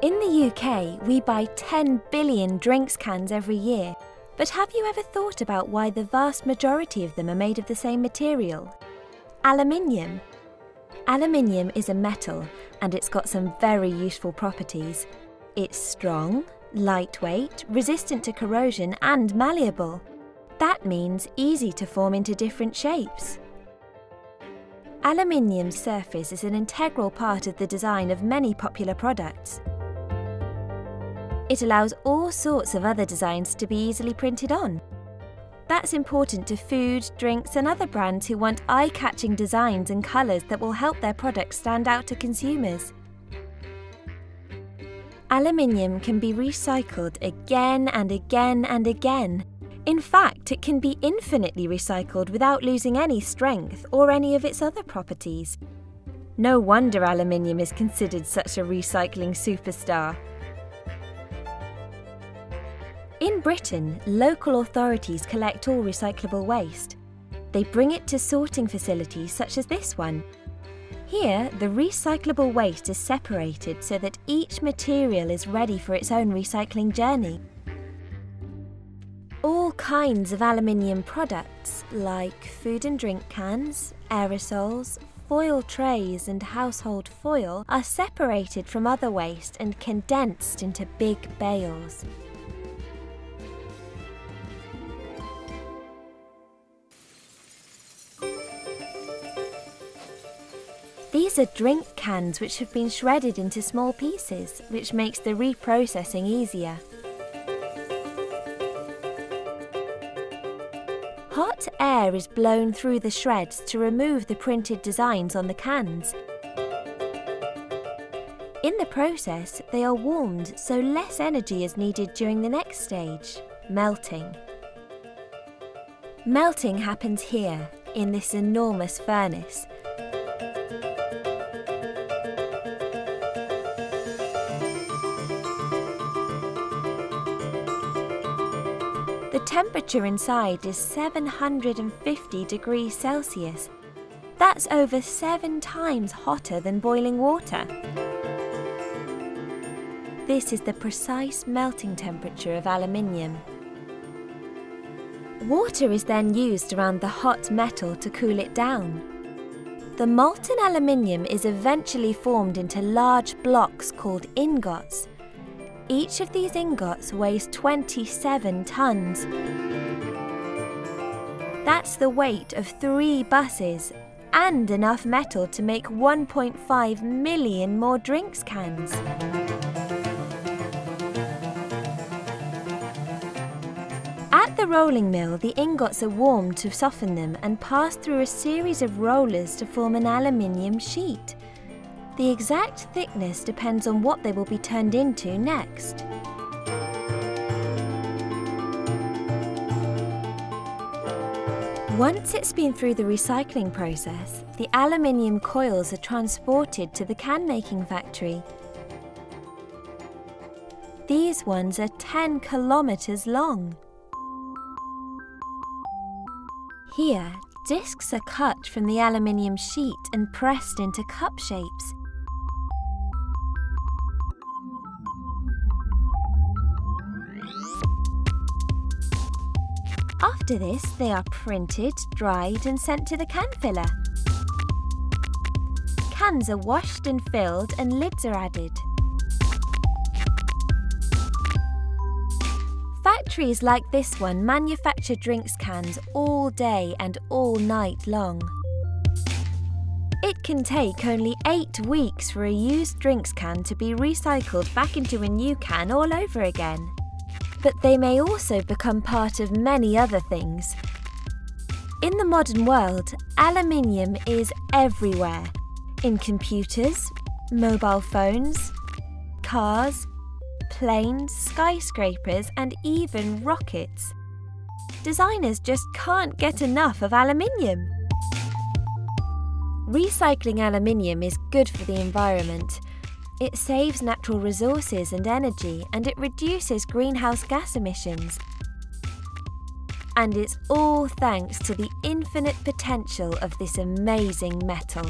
In the UK, we buy 10 billion drinks cans every year. But have you ever thought about why the vast majority of them are made of the same material? Aluminium. Aluminium is a metal, and it's got some very useful properties. It's strong, lightweight, resistant to corrosion and malleable. That means easy to form into different shapes. Aluminium's surface is an integral part of the design of many popular products. It allows all sorts of other designs to be easily printed on. That's important to food, drinks and other brands who want eye-catching designs and colours that will help their products stand out to consumers. Aluminium can be recycled again and again and again. In fact, it can be infinitely recycled without losing any strength or any of its other properties. No wonder aluminium is considered such a recycling superstar. In Britain, local authorities collect all recyclable waste. They bring it to sorting facilities such as this one. Here, the recyclable waste is separated so that each material is ready for its own recycling journey. All kinds of aluminium products, like food and drink cans, aerosols, foil trays and household foil, are separated from other waste and condensed into big bales. These are drink cans which have been shredded into small pieces, which makes the reprocessing easier. Hot air is blown through the shreds to remove the printed designs on the cans. In the process, they are warmed so less energy is needed during the next stage, melting. Melting happens here, in this enormous furnace. The temperature inside is 750 degrees Celsius. That's over 7 times hotter than boiling water. This is the precise melting temperature of aluminium. Water is then used around the hot metal to cool it down. The molten aluminium is eventually formed into large blocks called ingots. Each of these ingots weighs 27 tons. That's the weight of 3 buses and enough metal to make 1.5 million more drinks cans. At the rolling mill, the ingots are warmed to soften them and passed through a series of rollers to form an aluminium sheet. The exact thickness depends on what they will be turned into next. Once it's been through the recycling process, the aluminium coils are transported to the can-making factory. These ones are 10 kilometres long. Here, discs are cut from the aluminium sheet and pressed into cup shapes. After this, they are printed, dried and sent to the can filler. Cans are washed and filled and lids are added. Factories like this one manufacture drinks cans all day and all night long. It can take only 8 weeks for a used drinks can to be recycled back into a new can all over again. But they may also become part of many other things. In the modern world, aluminium is everywhere. In computers, mobile phones, cars, planes, skyscrapers and even rockets. Designers just can't get enough of aluminium. Recycling aluminium is good for the environment. It saves natural resources and energy, and it reduces greenhouse gas emissions. And it's all thanks to the infinite potential of this amazing metal.